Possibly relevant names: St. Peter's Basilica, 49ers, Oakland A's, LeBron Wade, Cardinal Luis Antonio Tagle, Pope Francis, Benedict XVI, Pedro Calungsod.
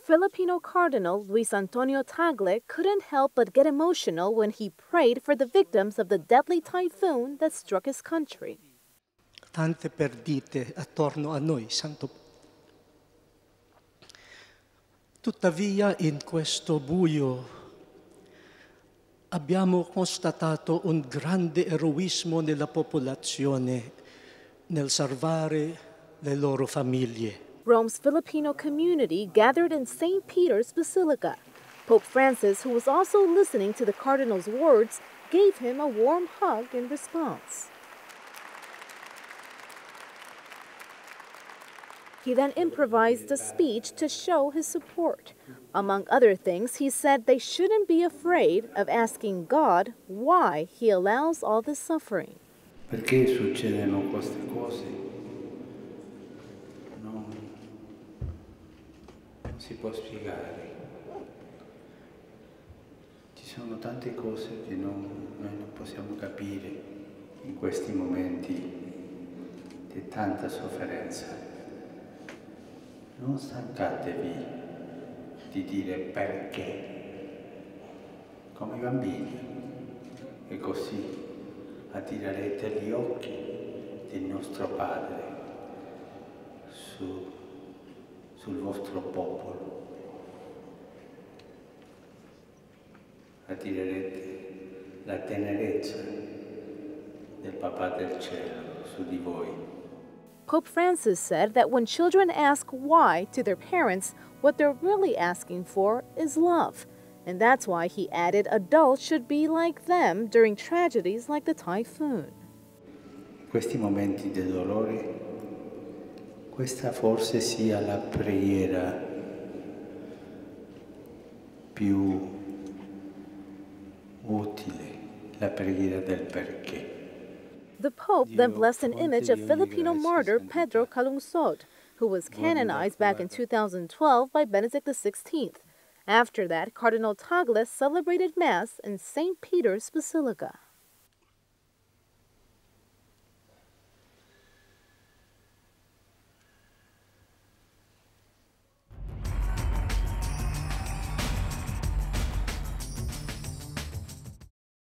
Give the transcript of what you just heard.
Filipino Cardinal Luis Antonio Tagle couldn't help but get emotional when he prayed for the victims of the deadly typhoon that struck his country. Tante perdite attorno a noi, Santo. Tuttavia, in questo buio abbiamo constatato un grande eroismo nella popolazione nel salvare le loro famiglie. Rome's Filipino community gathered in St. Peter's Basilica. Pope Francis, who was also listening to the Cardinal's words, gave him a warm hug in response. He then improvised a speech to show his support. Among other things, he said they shouldn't be afraid of asking God why he allows all this suffering. Perché succedono queste cose? Non si può spiegare. Ci sono tante cose che noi non possiamo capire in questi momenti di tanta sofferenza. Non stancatevi di dire perché, come i bambini, e così attirerete gli occhi del nostro Padre sul vostro popolo. Attirerete la tenerezza del Papà del Cielo su di voi. Pope Francis said that when children ask why to their parents, what they're really asking for is love. And that's why, he added, adults should be like them during tragedies like the typhoon. Questi momenti di dolore, questa forse sia la preghiera più utile, la preghiera del perché. The Pope then blessed an image of Filipino martyr Pedro Calungsod, who was canonized back in 2012 by Benedict XVI. After that, Cardinal Tagle celebrated Mass in St. Peter's Basilica.